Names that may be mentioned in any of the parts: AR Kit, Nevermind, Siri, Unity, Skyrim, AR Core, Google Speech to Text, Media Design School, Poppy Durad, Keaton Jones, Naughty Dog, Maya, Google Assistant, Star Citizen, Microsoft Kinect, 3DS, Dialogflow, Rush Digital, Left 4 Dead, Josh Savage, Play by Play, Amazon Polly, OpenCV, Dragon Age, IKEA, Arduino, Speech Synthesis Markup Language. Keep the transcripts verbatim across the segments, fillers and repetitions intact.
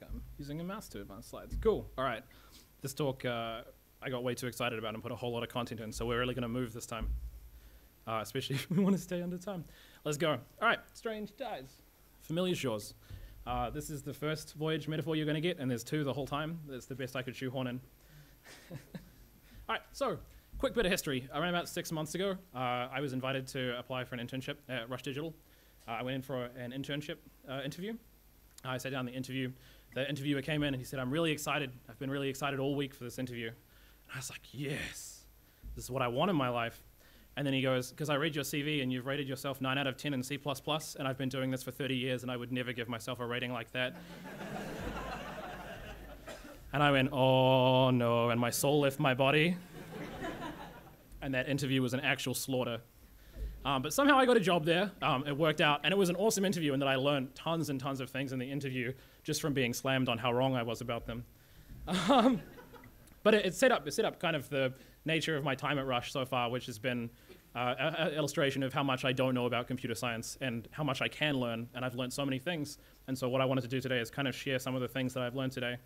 like I'm using a mouse to advance slides. Cool. All right. This talk uh, I got way too excited about and put a whole lot of content in, so we're really going to move this time, uh, especially if we want to stay under time. Let's go. All right. Strange tides, familiar shores. Uh, this is the first voyage metaphor you're going to get, and there's two the whole time. That's the best I could shoehorn in. All right, so quick bit of history. Around about six months ago, uh, I was invited to apply for an internship at Rush Digital. Uh, I went in for an internship uh, interview. I sat down the interview. The interviewer came in and he said, "I'm really excited. I've been really excited all week for this interview." And I was like, yes, this is what I want in my life. And then he goes, "Because I read your C V and you've rated yourself nine out of ten in C plus plus, and I've been doing this for thirty years and I would never give myself a rating like that." And I went, oh no, and my soul left my body. And that interview was an actual slaughter. Um, but somehow I got a job there, um, it worked out, and it was an awesome interview in that I learned tons and tons of things in the interview just from being slammed on how wrong I was about them. Um, but it, it, set up, it set up kind of the nature of my time at Rush so far, which has been uh, an illustration of how much I don't know about computer science and how much I can learn, and I've learned so many things. And so what I wanted to do today is kind of share some of the things that I've learned today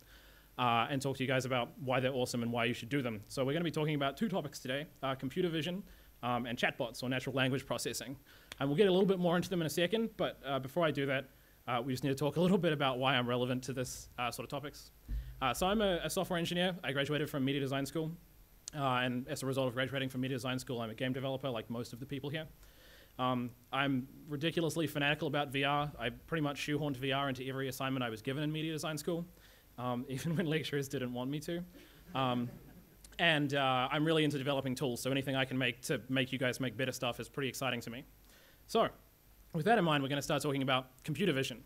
uh, and talk to you guys about why they're awesome and why you should do them. So we're gonna be talking about two topics today, uh, computer vision um, and chatbots or natural language processing. And we'll get a little bit more into them in a second, but uh, before I do that, uh, we just need to talk a little bit about why I'm relevant to this uh, sort of topics. Uh, so I'm a, a software engineer. I graduated from Media Design School. Uh, and as a result of graduating from Media Design School, I'm a game developer like most of the people here. Um, I'm ridiculously fanatical about V R. I pretty much shoehorned V R into every assignment I was given in Media Design School, um, even when lecturers didn't want me to. Um, and uh, I'm really into developing tools, so anything I can make to make you guys make better stuff is pretty exciting to me. So with that in mind, we're going to start talking about computer vision.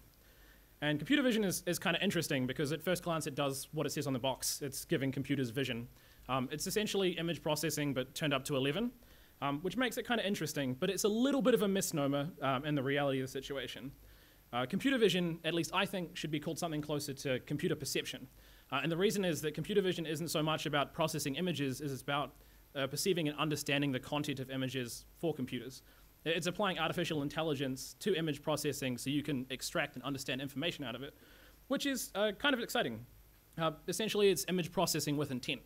And computer vision is, is kind of interesting because at first glance it does what it says on the box. It's giving computers vision. Um, it's essentially image processing, but turned up to eleven, um, which makes it kind of interesting, but it's a little bit of a misnomer um, in the reality of the situation. Uh, computer vision, at least I think, should be called something closer to computer perception. Uh, and the reason is that computer vision isn't so much about processing images as it's about uh, perceiving and understanding the content of images for computers. It's applying artificial intelligence to image processing so you can extract and understand information out of it, which is uh, kind of exciting. Uh, essentially, it's image processing with intent.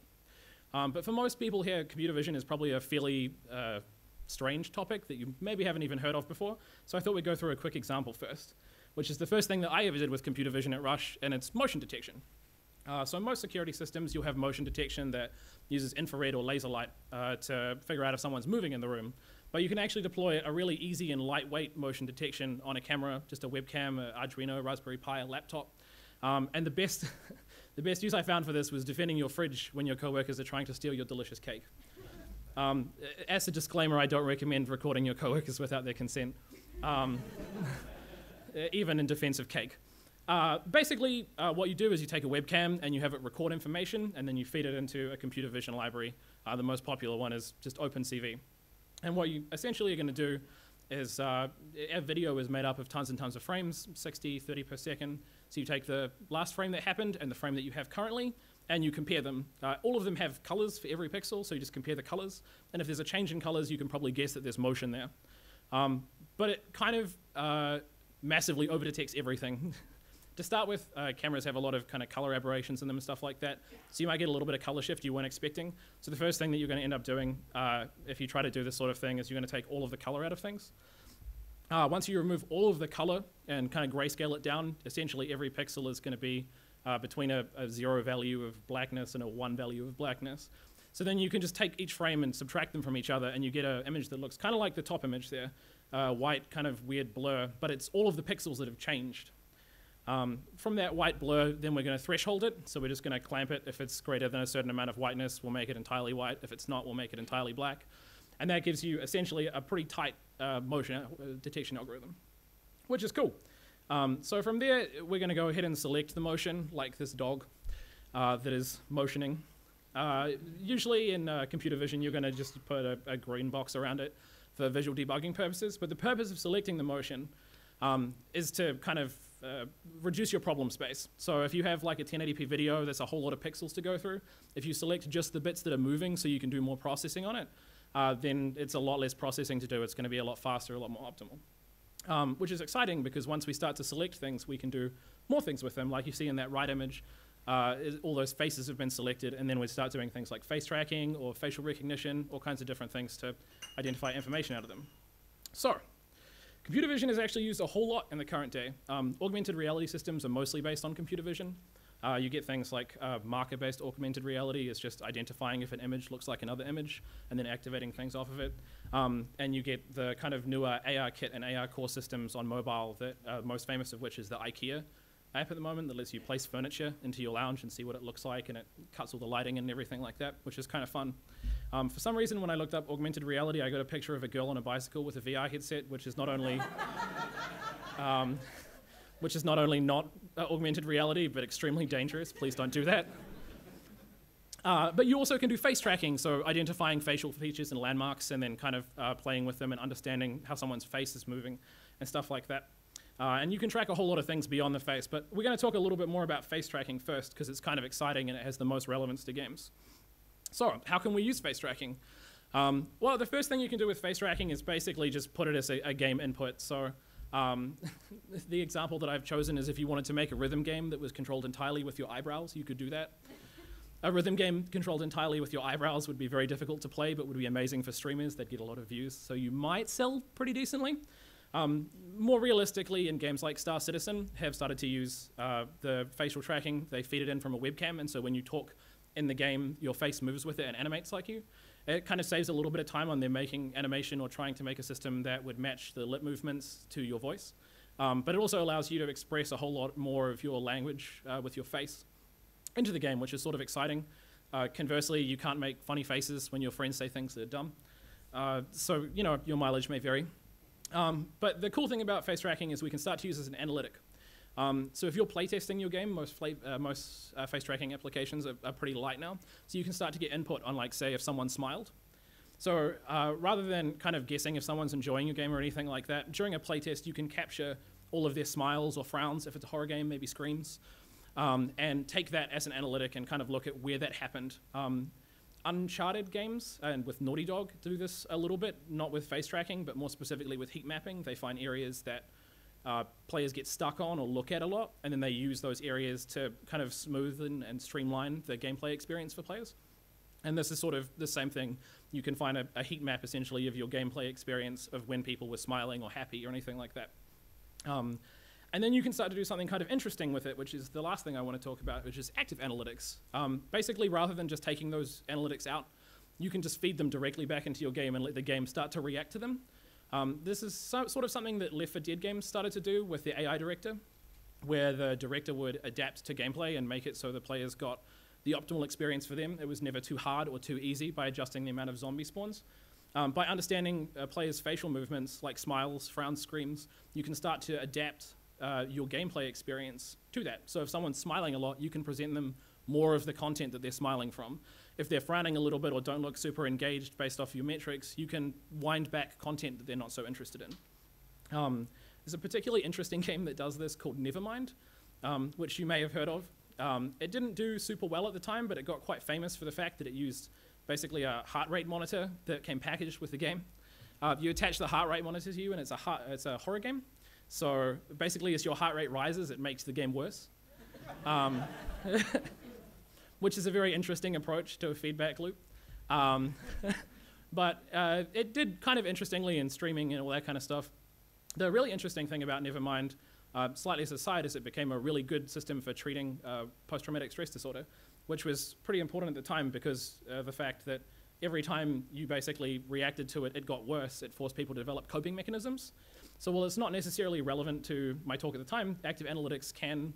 Um, but for most people here, computer vision is probably a fairly uh, strange topic that you maybe haven't even heard of before. So I thought we'd go through a quick example first, which is the first thing that I ever did with computer vision at Rush, and it's motion detection. Uh, so in most security systems, you'll have motion detection that uses infrared or laser light uh, to figure out if someone's moving in the room. But you can actually deploy a really easy and lightweight motion detection on a camera, just a webcam, an Arduino, Raspberry Pi, a laptop. Um, and the best the best use I found for this was defending your fridge when your coworkers are trying to steal your delicious cake. Um, as a disclaimer, I don't recommend recording your coworkers without their consent, um, even in defense of cake. Uh, basically, uh, what you do is you take a webcam and you have it record information, and then you feed it into a computer vision library. Uh, the most popular one is just OpenCV. And what you essentially are going to do is uh, our video is made up of tons and tons of frames, sixty, thirty per second. So you take the last frame that happened and the frame that you have currently, and you compare them. Uh, all of them have colors for every pixel, so you just compare the colors. And if there's a change in colors, you can probably guess that there's motion there. Um, but it kind of uh, massively over-detects everything. To start with, uh, cameras have a lot of kind of color aberrations in them and stuff like that. So you might get a little bit of color shift you weren't expecting. So the first thing that you're going to end up doing uh, if you try to do this sort of thing is you're going to take all of the color out of things. Uh, once you remove all of the color and kind of grayscale it down, essentially every pixel is going to be uh, between a, a zero value of blackness and a one value of blackness. So then you can just take each frame and subtract them from each other, and you get an image that looks kind of like the top image there, uh, white kind of weird blur, but it's all of the pixels that have changed. Um, from that white blur, then we're going to threshold it. So we're just going to clamp it. If it's greater than a certain amount of whiteness, we'll make it entirely white. If it's not, we'll make it entirely black. And that gives you essentially a pretty tight uh, motion detection algorithm, which is cool. Um, so from there, we're going to go ahead and select the motion, like this dog uh, that is motioning. Uh, usually in uh, computer vision, you're going to just put a, a green box around it for visual debugging purposes. But the purpose of selecting the motion um, is to kind of Uh, reduce your problem space. So if you have like a ten eighty p video, that's a whole lot of pixels to go through. If you select just the bits that are moving so you can do more processing on it, uh, then it's a lot less processing to do. It's going to be a lot faster, a lot more optimal, um, which is exciting because once we start to select things, we can do more things with them, like you see in that right image. Uh, is all those faces have been selected, and then we start doing things like face tracking or facial recognition, all kinds of different things to identify information out of them. So, computer vision is actually used a whole lot in the current day. Um, augmented reality systems are mostly based on computer vision. Uh, you get things like uh, marker-based augmented reality is just identifying if an image looks like another image and then activating things off of it. Um, and you get the kind of newer A R Kit and A R Core systems on mobile, that uh, most famous of which is the IKEA app at the moment, that lets you place furniture into your lounge and see what it looks like, and it cuts all the lighting and everything like that, which is kind of fun. Um, for some reason, when I looked up augmented reality, I got a picture of a girl on a bicycle with a V R headset, which is not only um, which is not only not uh, augmented reality, but extremely dangerous. Please don't do that. Uh, but you also can do face tracking, so identifying facial features and landmarks, and then kind of uh, playing with them and understanding how someone's face is moving and stuff like that. Uh, and you can track a whole lot of things beyond the face, but we're going to talk a little bit more about face tracking first, because it's kind of exciting and it has the most relevance to games. So, how can we use face tracking? Um, well, the first thing you can do with face tracking is basically just put it as a, a game input. So, um, the example that I've chosen is if you wanted to make a rhythm game that was controlled entirely with your eyebrows, you could do that. A rhythm game controlled entirely with your eyebrows would be very difficult to play, but would be amazing for streamers. They'd get a lot of views, so you might sell pretty decently. Um, more realistically, in games like Star Citizen, have started to use uh, the facial tracking. They feed it in from a webcam, and so when you talk in the game, your face moves with it and animates like you. It kind of saves a little bit of time on them making animation or trying to make a system that would match the lip movements to your voice. Um, but it also allows you to express a whole lot more of your language uh, with your face into the game, which is sort of exciting. Uh, conversely, you can't make funny faces when your friends say things that are dumb. Uh, so, you know, your mileage may vary. Um, but the cool thing about face tracking is we can start to use it as an analytic. Um, so if you're playtesting your game, most, uh, most uh, face tracking applications are, are pretty light now. So you can start to get input on, like, say, if someone smiled. So uh, rather than kind of guessing if someone's enjoying your game or anything like that, during a playtest you can capture all of their smiles or frowns, if it's a horror game, maybe screams, um, and take that as an analytic and kind of look at where that happened. Um, Uncharted games, and with Naughty Dog, do this a little bit, not with face tracking, but more specifically with heat mapping. They find areas that uh, players get stuck on or look at a lot, and then they use those areas to kind of smoothen and streamline the gameplay experience for players. And this is sort of the same thing. You can find a, a heat map, essentially, of your gameplay experience of when people were smiling or happy or anything like that. Um, And then you can start to do something kind of interesting with it, which is the last thing I want to talk about, which is active analytics. Um, basically, rather than just taking those analytics out, you can just feed them directly back into your game and let the game start to react to them. Um, this is so, sort of something that Left four Dead games started to do with the A I director, where the director would adapt to gameplay and make it so the players got the optimal experience for them. It was never too hard or too easy by adjusting the amount of zombie spawns. Um, by understanding a player's facial movements, like smiles, frowns, screams, you can start to adapt Uh, your gameplay experience to that. So if someone's smiling a lot, you can present them more of the content that they're smiling from. If they're frowning a little bit or don't look super engaged based off your metrics, you can wind back content that they're not so interested in. Um, there's a particularly interesting game that does this called Nevermind, um, which you may have heard of. Um, it didn't do super well at the time, but it got quite famous for the fact that it used basically a heart rate monitor that came packaged with the game. Uh, you attach the heart rate monitor to you, and it's a, heart, it's a horror game. So basically, as your heart rate rises, it makes the game worse, um, which is a very interesting approach to a feedback loop. Um, but uh, it did kind of interestingly in streaming and all that kind of stuff. The really interesting thing about Nevermind, uh, slightly as a side, is it became a really good system for treating uh, post-traumatic stress disorder, which was pretty important at the time because of uh, the fact that every time you basically reacted to it, it got worse. It forced people to develop coping mechanisms. So while it's not necessarily relevant to my talk at the time, active analytics can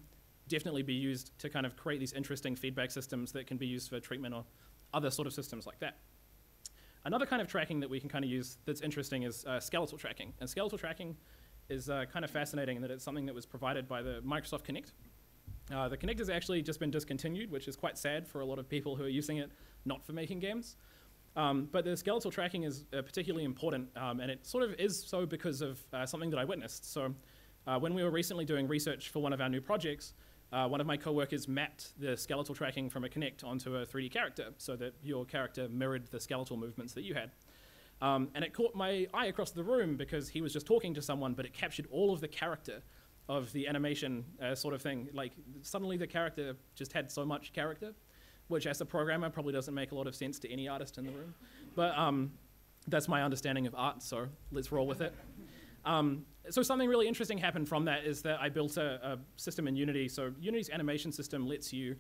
definitely be used to kind of create these interesting feedback systems that can be used for treatment or other sort of systems like that. Another kind of tracking that we can kind of use that's interesting is uh, skeletal tracking. And skeletal tracking is uh, kind of fascinating in that it's something that was provided by the Microsoft Kinect. Uh, the Kinect has actually just been discontinued, which is quite sad for a lot of people who are using it not for making games. Um, but the skeletal tracking is uh, particularly important, um, and it sort of is so because of uh, something that I witnessed. So uh, when we were recently doing research for one of our new projects, uh, one of my coworkers mapped the skeletal tracking from a Kinect onto a three D character so that your character mirrored the skeletal movements that you had. Um, and it caught my eye across the room because he was just talking to someone, but it captured all of the character of the animation uh, sort of thing. Like, suddenly the character just had so much character, which as a programmer probably doesn't make a lot of sense to any artist in the room. But um, that's my understanding of art, so let's roll with it. Um, so something really interesting happened from that is that I built a, a system in Unity. So Unity's animation system lets you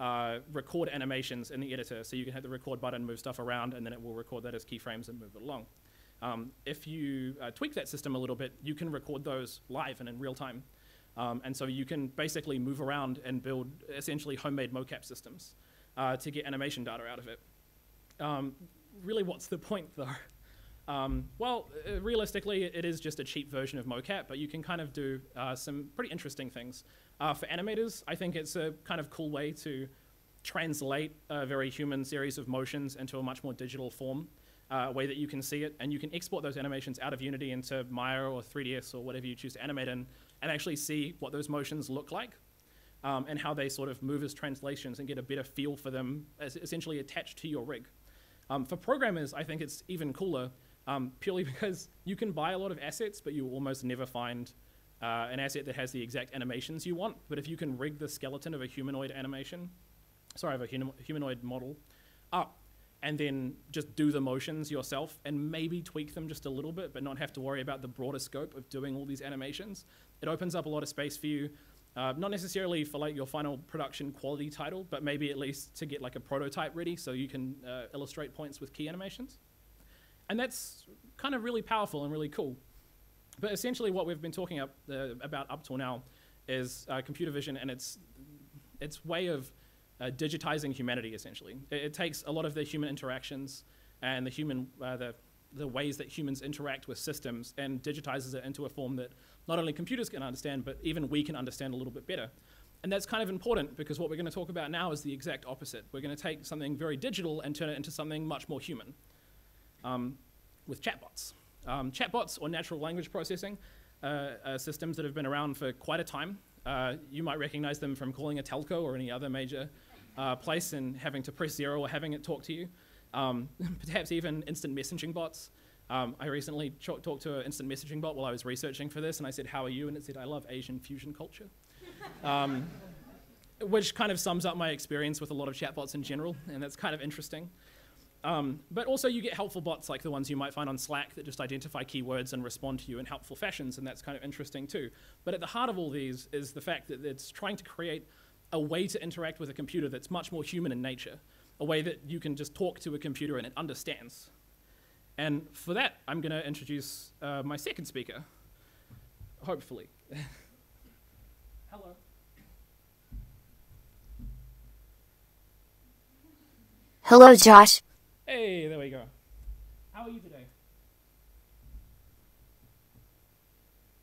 uh, record animations in the editor. So you can hit the record button, move stuff around, and then it will record that as keyframes and move it along. Um, if you uh, tweak that system a little bit, you can record those live and in real time. Um, and so you can basically move around and build essentially homemade mocap systems uh, to get animation data out of it. Um, really, what's the point though? Um, well, uh, realistically, it is just a cheap version of mocap, but you can kind of do uh, some pretty interesting things. Uh, for animators, I think it's a kind of cool way to translate a very human series of motions into a much more digital form, uh, a way that you can see it, and you can export those animations out of Unity into Maya or three D S or whatever you choose to animate in, and actually see what those motions look like um, and how they sort of move as translations and get a better feel for them as essentially attached to your rig. Um, for programmers, I think it's even cooler, Um, purely because you can buy a lot of assets, but you almost never find uh, an asset that has the exact animations you want. But if you can rig the skeleton of a humanoid animation, sorry, of a hum humanoid model up, and then just do the motions yourself and maybe tweak them just a little bit, but not have to worry about the broader scope of doing all these animations, it opens up a lot of space for you. Uh, not necessarily for like your final production quality title, but maybe at least to get like a prototype ready so you can uh, illustrate points with key animations. And that's kind of really powerful and really cool. But essentially what we've been talking up, uh, about up till now is uh, computer vision and its, its way of uh, digitizing humanity, essentially. It, it takes a lot of the human interactions and the, human, uh, the, the ways that humans interact with systems and digitizes it into a form that not only computers can understand, but even we can understand a little bit better. And that's kind of important because what we're going to talk about now is the exact opposite. We're going to take something very digital and turn it into something much more human. Um, with chatbots. Um, chatbots, or natural language processing, uh, are systems that have been around for quite a time. Uh, you might recognize them from calling a telco or any other major uh, place and having to press zero or having it talk to you. Um, perhaps even instant messaging bots. Um, I recently talked to an instant messaging bot while I was researching for this, and I said, "How are you?" And it said, "I love Asian fusion culture." Um, which kind of sums up my experience with a lot of chatbots in general, and that's kind of interesting. Um, but also you get helpful bots like the ones you might find on Slack that just identify keywords and respond to you in helpful fashions, and that's kind of interesting too. But at the heart of all these is the fact that it's trying to create a way to interact with a computer that's much more human in nature, a way that you can just talk to a computer and it understands. And for that, I'm going to introduce uh, my second speaker, hopefully. Hello. Hello, Josh. Hey, there we go. How are you today?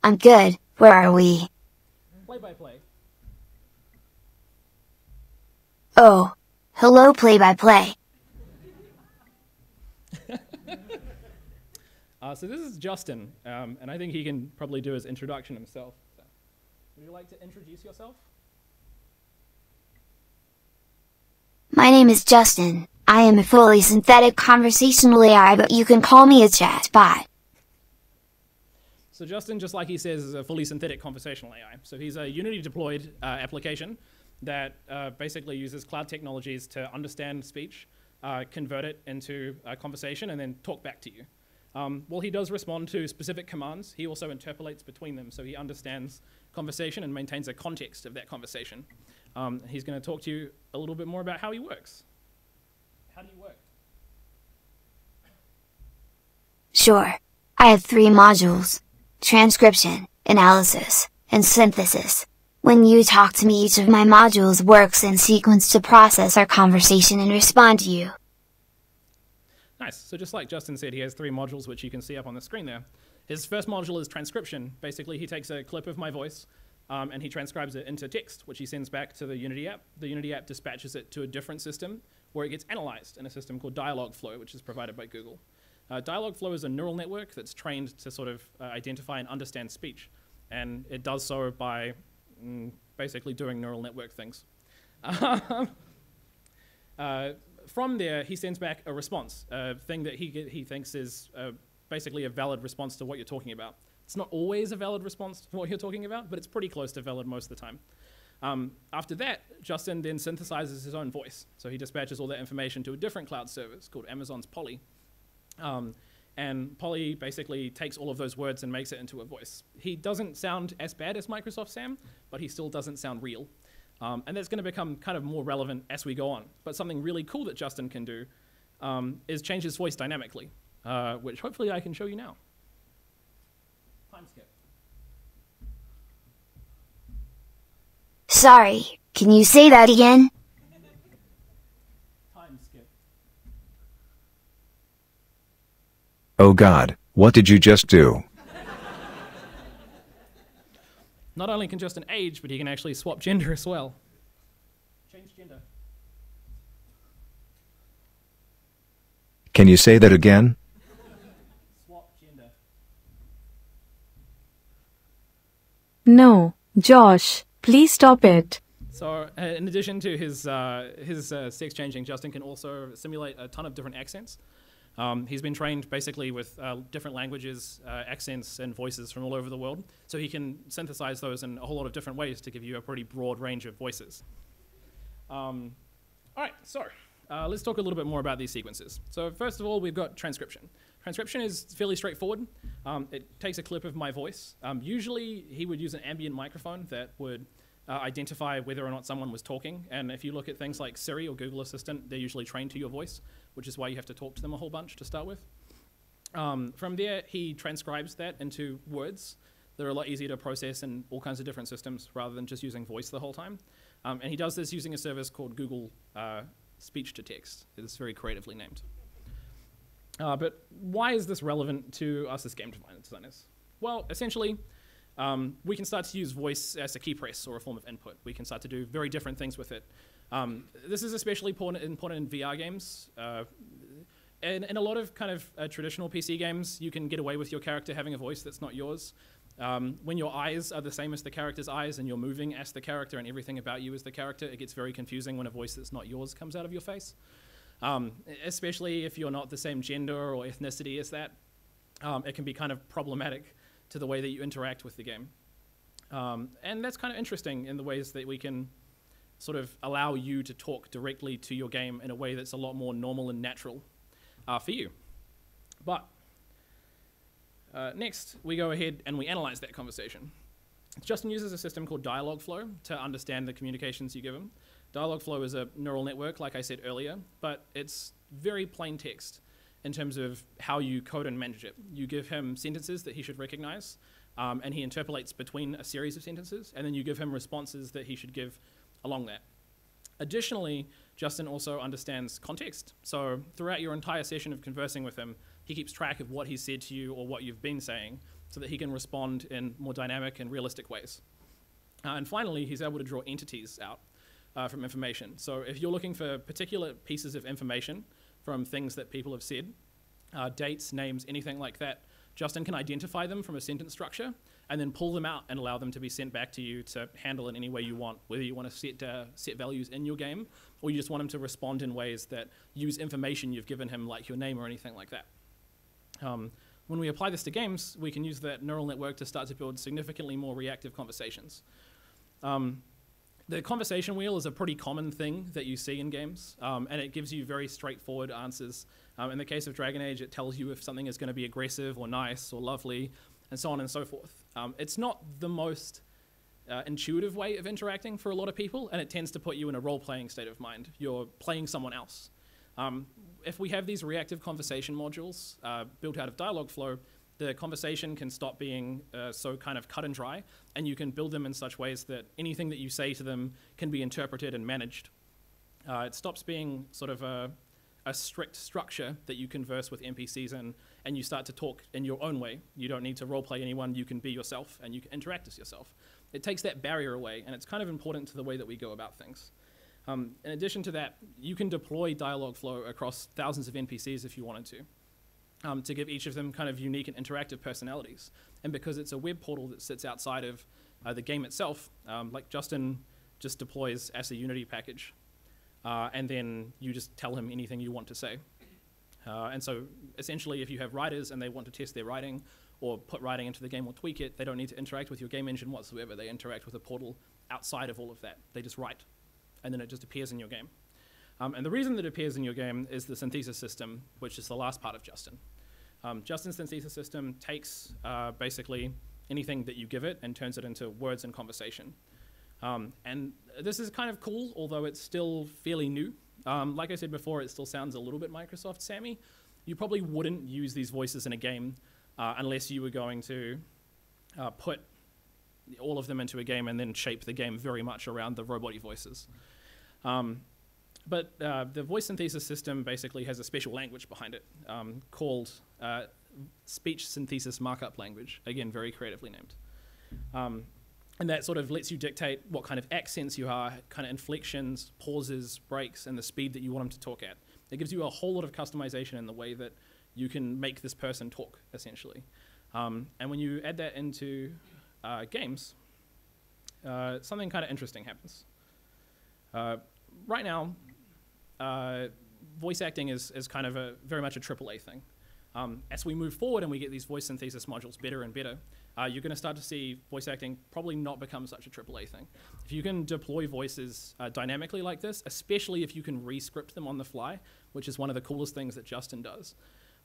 I'm good. Where are we? Play by Play. Oh, hello, Play by Play. uh, so this is Justin, um, and I think he can probably do his introduction himself. So. Would you like to introduce yourself? My name is Justin. I am a fully synthetic conversational A I, but you can call me a chatbot. So Justin, just like he says, is a fully synthetic conversational A I. So he's a Unity-deployed uh, application that uh, basically uses cloud technologies to understand speech, uh, convert it into a conversation, and then talk back to you. Um, while he does respond to specific commands, he also interpolates between them, so he understands conversation and maintains a context of that conversation. Um, he's going to talk to you a little bit more about how he works. How do you work? Sure. I have three modules. Transcription, analysis, and synthesis. When you talk to me, each of my modules works in sequence to process our conversation and respond to you. Nice. So just like Justin said, he has three modules, which you can see up on the screen there. His first module is transcription. Basically, he takes a clip of my voice, um, and he transcribes it into text, which he sends back to the Unity app. The Unity app dispatches it to a different system, where it gets analyzed in a system called Dialogflow, which is provided by Google. Uh, Dialogflow is a neural network that's trained to sort of uh, identify and understand speech. And it does so by mm, basically doing neural network things. uh, from there, he sends back a response, a thing that he, he thinks is uh, basically a valid response to what you're talking about. It's not always a valid response to what you're talking about, but it's pretty close to valid most of the time. Um, after that, Justin then synthesizes his own voice. So he dispatches all that information to a different cloud service called Amazon's Polly. Um, and Polly basically takes all of those words and makes it into a voice. He doesn't sound as bad as Microsoft Sam, but he still doesn't sound real. Um, and that's going to become kind of more relevant as we go on. But something really cool that Justin can do um, is change his voice dynamically, uh, which hopefully I can show you now. Time skip. Sorry, can you say that again? Time skip. Oh God, what did you just do? Not only can Justin age, but he can actually swap gender as well. Change gender. Can you say that again? Swap gender. No, Josh. Please stop it. So uh, in addition to his, uh, his uh, sex changing, Justin can also simulate a ton of different accents. Um, he's been trained basically with uh, different languages, uh, accents, and voices from all over the world. So he can synthesize those in a whole lot of different ways to give you a pretty broad range of voices. Um, all right, so uh, let's talk a little bit more about these sequences. So first of all, we've got transcription. Transcription is fairly straightforward. Um, it takes a clip of my voice. Um, usually he would use an ambient microphone that would uh, identify whether or not someone was talking. And if you look at things like Siri or Google Assistant, they're usually trained to your voice, which is why you have to talk to them a whole bunch to start with. Um, from there, he transcribes that into words that are a lot easier to process in all kinds of different systems rather than just using voice the whole time. Um, and he does this using a service called Google uh, Speech to Text. It's very creatively named. Uh, but why is this relevant to us as game designers? Well, essentially, um, we can start to use voice as a key press or a form of input. We can start to do very different things with it. Um, this is especially important in V R games. Uh, and in a lot of kind of uh, traditional P C games, you can get away with your character having a voice that's not yours. Um, when your eyes are the same as the character's eyes and you're moving as the character and everything about you is the character, it gets very confusing when a voice that's not yours comes out of your face. Um, especially if you're not the same gender or ethnicity as that, um, it can be kind of problematic to the way that you interact with the game. Um, and that's kind of interesting in the ways that we can sort of allow you to talk directly to your game in a way that's a lot more normal and natural uh, for you. But uh, next, we go ahead and we analyze that conversation. Justin uses a system called Dialogflow to understand the communications you give him. Dialogflow is a neural network, like I said earlier, but it's very plain text in terms of how you code and manage it. You give him sentences that he should recognize, um, and he interpolates between a series of sentences, and then you give him responses that he should give along that. Additionally, Justin also understands context. So throughout your entire session of conversing with him, he keeps track of what he said to you or what you've been saying so that he can respond in more dynamic and realistic ways. Uh, and finally, he's able to draw entities out Uh, from information. So if you're looking for particular pieces of information from things that people have said, uh, dates, names, anything like that, Justin can identify them from a sentence structure and then pull them out and allow them to be sent back to you to handle in any way you want, whether you want to set, uh, set values in your game or you just want him to respond in ways that use information you've given him, like your name or anything like that. Um, when we apply this to games, we can use that neural network to start to build significantly more reactive conversations. Um, The conversation wheel is a pretty common thing that you see in games, um, and it gives you very straightforward answers. Um, in the case of Dragon Age, it tells you if something is going to be aggressive or nice or lovely, and so on and so forth. Um, it's not the most uh, intuitive way of interacting for a lot of people, and it tends to put you in a role-playing state of mind. You're playing someone else. Um, if we have these reactive conversation modules uh, built out of Dialogflow, the conversation can stop being uh, so kind of cut and dry, and you can build them in such ways that anything that you say to them can be interpreted and managed. Uh, it stops being sort of a, a strict structure that you converse with N P Cs in, and you start to talk in your own way. You don't need to role-play anyone, you can be yourself, and you can interact as yourself. It takes that barrier away, and it's kind of important to the way that we go about things. Um, in addition to that, you can deploy Dialogflow across thousands of N P Cs if you wanted to. Um, to give each of them kind of unique and interactive personalities. And because it's a web portal that sits outside of uh, the game itself, um, like Justin just deploys as a Unity package, uh, and then you just tell him anything you want to say. Uh, and so essentially if you have writers and they want to test their writing, or put writing into the game or tweak it. They don't need to interact with your game engine whatsoever. They interact with a portal outside of all of that. They just write, and then it just appears in your game. Um, and the reason that it appears in your game is the synthesis system, which is the last part of Justin. Um, Justin's synthesis system takes uh, basically anything that you give it and turns it into words and conversation. Um, and this is kind of cool, although it's still fairly new. Um, like I said before, it still sounds a little bit Microsoft Sammy. You probably wouldn't use these voices in a game uh, unless you were going to uh, put all of them into a game and then shape the game very much around the robotic voices. Um, but uh, the voice synthesis system basically has a special language behind it um, called uh, Speech Synthesis Markup Language, again, very creatively named. Um, And that sort of lets you dictate what kind of accents you are, kind of inflections, pauses, breaks, and the speed that you want them to talk at. It gives you a whole lot of customization in the way that you can make this person talk, essentially. Um, and when you add that into uh, games, uh, something kind of interesting happens. Uh, right now, uh, voice acting is, is kind of a, very much a triple A thing. Um, as we move forward and we get these voice synthesis modules better and better, Uh, you're going to start to see voice acting probably not become such a triple A thing. If you can deploy voices uh, dynamically like this, especially if you can re-script them on the fly, which is one of the coolest things that Justin does,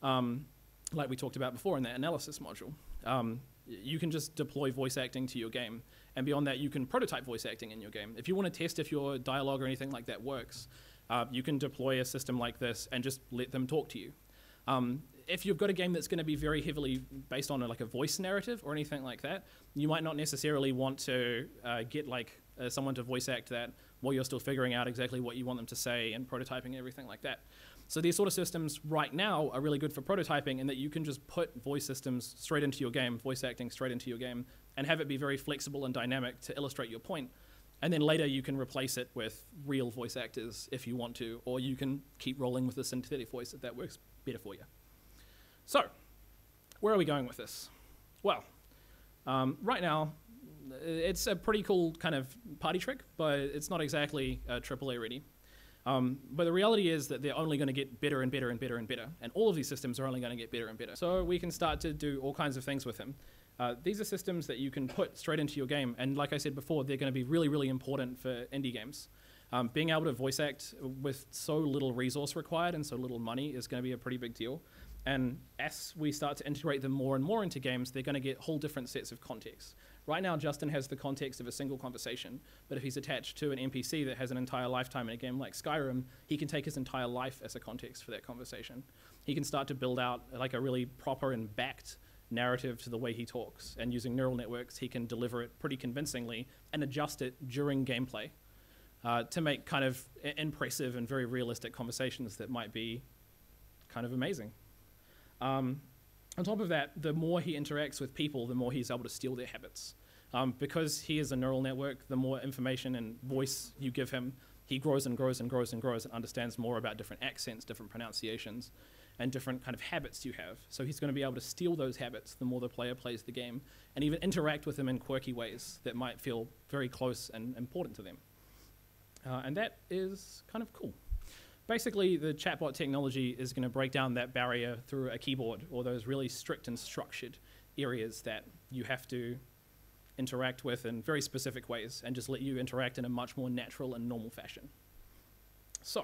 um, like we talked about before in that analysis module. Um, you can just deploy voice acting to your game, and beyond that, you can prototype voice acting in your game. If you want to test if your dialogue or anything like that works, uh, you can deploy a system like this and just let them talk to you. Um, If you've got a game that's going to be very heavily based on a, like a voice narrative or anything like that, you might not necessarily want to uh, get like uh, someone to voice act that while you're still figuring out exactly what you want them to say and prototyping and everything like that. So these sort of systems right now are really good for prototyping in that you can just put voice systems straight into your game, voice acting straight into your game, and have it be very flexible and dynamic to illustrate your point. And then later you can replace it with real voice actors if you want to, or you can keep rolling with a synthetic voice if that works better for you. So, where are we going with this? Well, um, right now, it's a pretty cool kind of party trick, but it's not exactly uh, triple A ready. Um, but the reality is that they're only going to get better and better and better and better, and all of these systems are only going to get better and better. So we can start to do all kinds of things with them. Uh, these are systems that you can put straight into your game, and like I said before, they're going to be really, really important for indie games. Um, being able to voice act with so little resource required and so little money is going to be a pretty big deal. And as we start to integrate them more and more into games, they're going to get whole different sets of context. Right now, Justin has the context of a single conversation, but if he's attached to an N P C that has an entire lifetime in a game like Skyrim, he can take his entire life as a context for that conversation. He can start to build out like a really proper and backed narrative to the way he talks, and using neural networks, he can deliver it pretty convincingly and adjust it during gameplay uh, to make kind of impressive and very realistic conversations that might be kind of amazing. Um, on top of that, the more he interacts with people, the more he's able to steal their habits. Um, because he is a neural network, the more information and voice you give him, he grows and grows and grows and grows and understands more about different accents, different pronunciations, and different kind of habits you have. So he's going to be able to steal those habits the more the player plays the game, and even interact with them in quirky ways that might feel very close and important to them. Uh, and that is kind of cool. Basically, the chatbot technology is going to break down that barrier through a keyboard or those really strict and structured areas that you have to interact with in very specific ways, and just let you interact in a much more natural and normal fashion. So,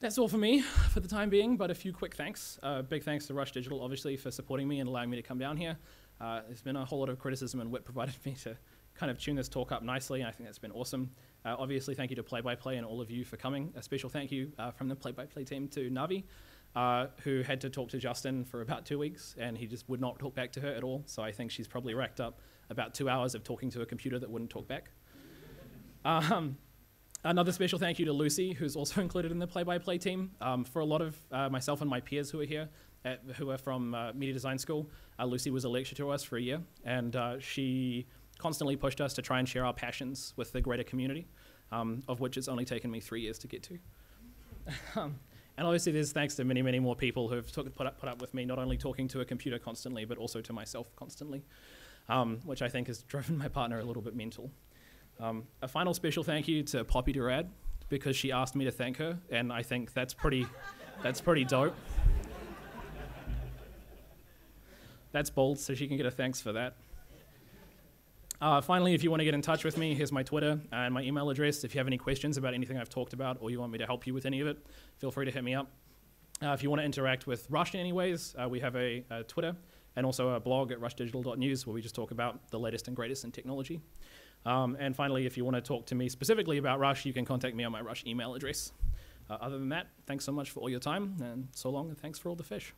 that's all for me for the time being, but a few quick thanks. Uh, big thanks to Rush Digital, obviously, for supporting me and allowing me to come down here. Uh, there's been a whole lot of criticism and W I P provided me to kind of tune this talk up nicely, and I think that's been awesome. Uh, obviously, thank you to Play by Play and all of you for coming. A special thank you uh, from the Play by Play team to Navi, uh, who had to talk to Justin for about two weeks, and he just would not talk back to her at all. So I think she's probably racked up about two hours of talking to a computer that wouldn't talk back. Um, another special thank you to Lucy, who's also included in the Play by Play team. Um, for a lot of uh, myself and my peers who are here, at, who are from uh, Media Design School, uh, Lucy was a lecturer to us for a year, and uh, she constantly pushed us to try and share our passions with the greater community, um, of which it's only taken me three years to get to. um, and obviously there's thanks to many, many more people who have took, put, up, put up with me, not only talking to a computer constantly, but also to myself constantly, um, which I think has driven my partner a little bit mental. Um, a final special thank you to Poppy Durad, because she asked me to thank her, and I think that's pretty, that's pretty dope. That's bold, so she can get a thanks for that. Uh, finally, if you want to get in touch with me, here's my Twitter and my email address. If you have any questions about anything I've talked about or you want me to help you with any of it, feel free to hit me up. Uh, if you want to interact with Rush in any ways, uh, we have a, a Twitter and also a blog at rush digital dot news where we just talk about the latest and greatest in technology. Um, and finally, if you want to talk to me specifically about Rush, you can contact me on my Rush email address. Uh, other than that, thanks so much for all your time, and so long, and thanks for all the fish.